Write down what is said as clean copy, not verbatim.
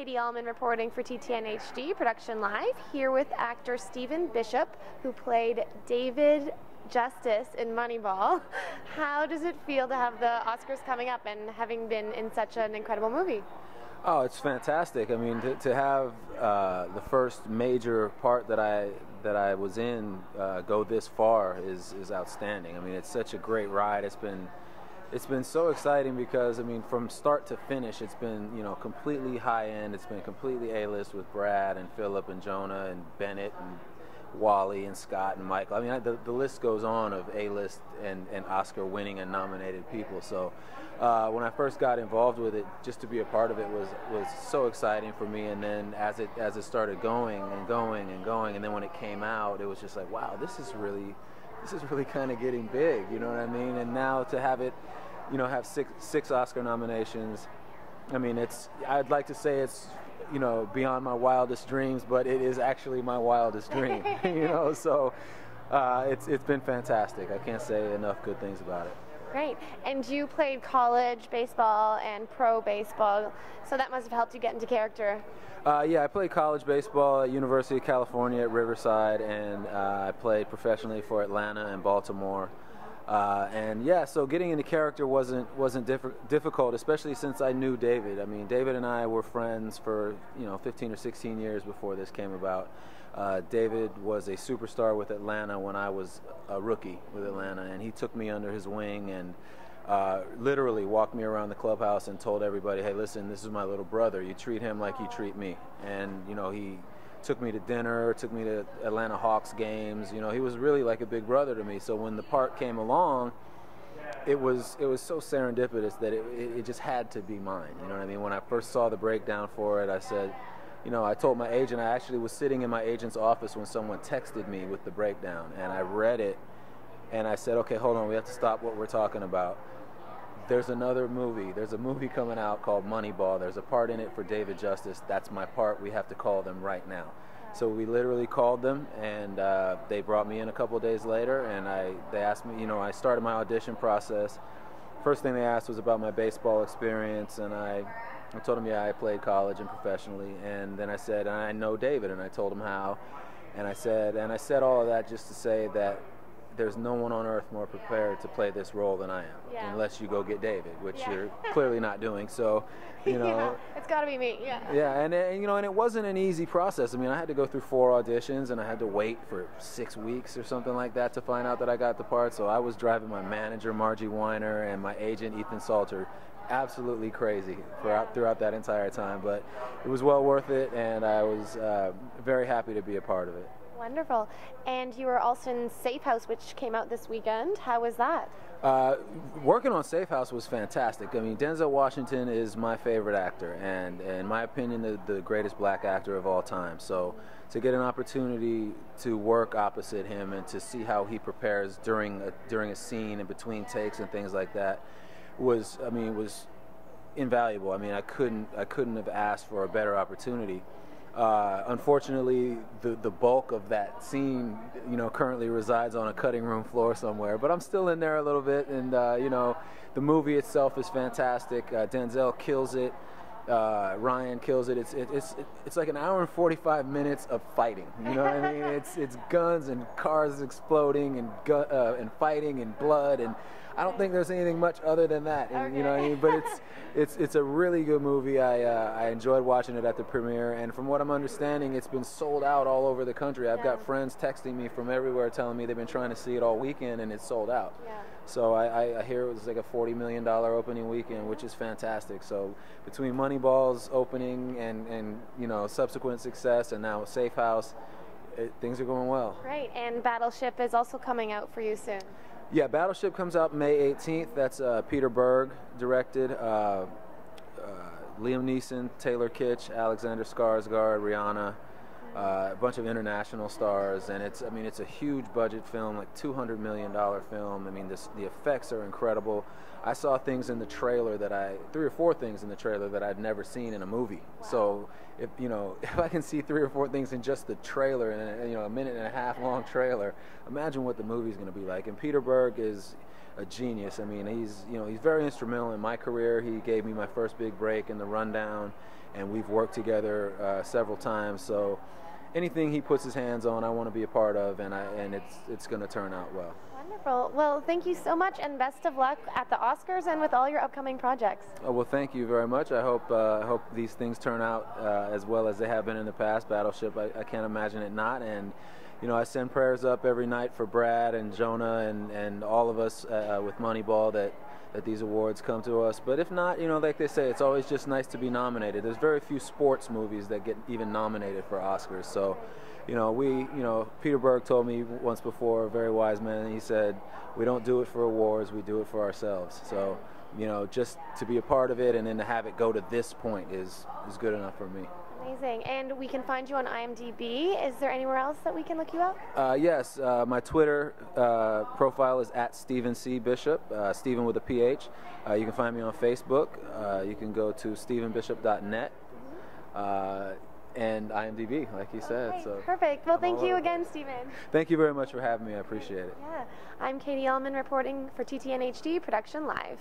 Katie Ellman reporting for TTNHD Production Live, here with actor Stephen Bishop, who played David Justice in Moneyball. How does it feel to have the Oscars coming up and having been in such an incredible movie? Oh, it's fantastic. I mean, to have the first major part that I was in go this far is outstanding. I mean, it's such a great ride. It's been so exciting because, I mean, from start to finish, it's been, you know, completely high end. It's been completely A-list with Brad and Philip and Jonah and Bennett and Wally and Scott and Michael. I mean, the list goes on of A-list and Oscar-winning and nominated people. So when I first got involved with it, just to be a part of it was so exciting for me. And then as it started going and going and going, and then when it came out, it was just like, wow, this is really kind of getting big. You know what I mean? And now to have it, you know, have six Oscar nominations. I mean, I'd like to say it's, you know, beyond my wildest dreams, but it is actually my wildest dream, you know, so it's been fantastic. I can't say enough good things about it. Great. And you played college baseball and pro baseball, so that must have helped you get into character. Yeah, I played college baseball at University of California at Riverside, and I played professionally for Atlanta and Baltimore. And yeah, so getting into character wasn't difficult, especially since I knew David. I mean, David and I were friends for, you know, 15 or 16 years before this came about. David was a superstar with Atlanta when I was a rookie with Atlanta, and he took me under his wing and literally walked me around the clubhouse and told everybody, hey, listen, this is my little brother. You treat him like you treat me. And, you know, he took me to dinner, took me to Atlanta Hawks games. You know, he was really like a big brother to me. So when the part came along, it was so serendipitous that it just had to be mine. You know what I mean? When I first saw the breakdown for it, I said, you know, I told my agent, I actually was sitting in my agent's office when someone texted me with the breakdown, and I read it, and I said, okay, hold on, we have to stop what we're talking about. There's another movie. There's a movie coming out called Moneyball. There's a part in it for David Justice. That's my part. We have to call them right now. So we literally called them, and they brought me in a couple of days later, and they asked me, you know, I started my audition process. First thing they asked was about my baseball experience, and I told them, yeah, I played college and professionally. And then I said, and I know David, and I told them how. And I said all of that just to say that there's no one on earth more prepared to play this role than I am, unless you go get David, which you're clearly not doing. So, you know, it's got to be me. Yeah. Yeah, and you know, and it wasn't an easy process. I mean, I had to go through 4 auditions, and I had to wait for 6 weeks or something like that to find out that I got the part. So I was driving my manager Margie Weiner and my agent Ethan Salter absolutely crazy throughout that entire time. But it was well worth it, and I was very happy to be a part of it. Wonderful. And you were also in Safe House, which came out this weekend. How was that? Working on Safe House was fantastic. I mean, Denzel Washington is my favorite actor, and in my opinion, the greatest black actor of all time. So to get an opportunity to work opposite him and to see how he prepares during a scene and between takes and things like that was, I mean, was invaluable. I mean, I couldn't have asked for a better opportunity. Unfortunately, the bulk of that scene, you know, currently resides on a cutting room floor somewhere, but I'm still in there a little bit, and you know, the movie itself is fantastic. Denzel kills it. Ryan kills it. It's like an hour and 45 minutes of fighting. You know what I mean? It's guns and cars exploding and fighting and blood, and I don't think there's anything much other than that. And, okay. You know what I mean? But it's a really good movie. I enjoyed watching it at the premiere, and from what I'm understanding, it's been sold out all over the country. I've got friends texting me from everywhere telling me they've been trying to see it all weekend, and it's sold out. Yeah. So I hear it was like a $40 million opening weekend, which is fantastic. So between Moneyball's opening and you know, subsequent success, and now Safe House, things are going well. Great. And Battleship is also coming out for you soon. Yeah, Battleship comes out May 18th. That's Peter Berg directed. Liam Neeson, Taylor Kitsch, Alexander Skarsgård, Rihanna. A bunch of international stars, and it's a huge budget film, like $200 million film. I mean, the effects are incredible. I saw things in the trailer that three or four things in the trailer that I'd never seen in a movie. Wow. So if I can see 3 or 4 things in just the trailer, in a, you know, a minute and a half long trailer, imagine what the movie's going to be like. And Peter Berg is a genius. I mean, he's very instrumental in my career. He gave me my first big break in The Rundown, and we've worked together several times. So anything he puts his hands on, I want to be a part of, and it's going to turn out well. Wonderful. Well, thank you so much, and best of luck at the Oscars and with all your upcoming projects. Oh, well, thank you very much. I hope these things turn out as well as they have been in the past. Battleship, I can't imagine it not. And you know, I send prayers up every night for Brad and Jonah and all of us with Moneyball that these awards come to us. But if not, you know, like they say, it's always just nice to be nominated. There's very few sports movies that get even nominated for Oscars. So, you know, Peter Berg told me once before, a very wise man, he said, we don't do it for awards, we do it for ourselves. So, you know, just to be a part of it and then to have it go to this point is good enough for me. Amazing. And we can find you on IMDb. Is there anywhere else that we can look you up? Yes. My Twitter profile is @StephenBishop, Stephen with a PH. You can find me on Facebook. You can go to StephenBishop.net and IMDb, like you said. Okay, so perfect. Well, thank you again, Stephen. Thank you very much for having me. I appreciate it. Yeah. I'm Katie Ellman reporting for TTNHD Production Live.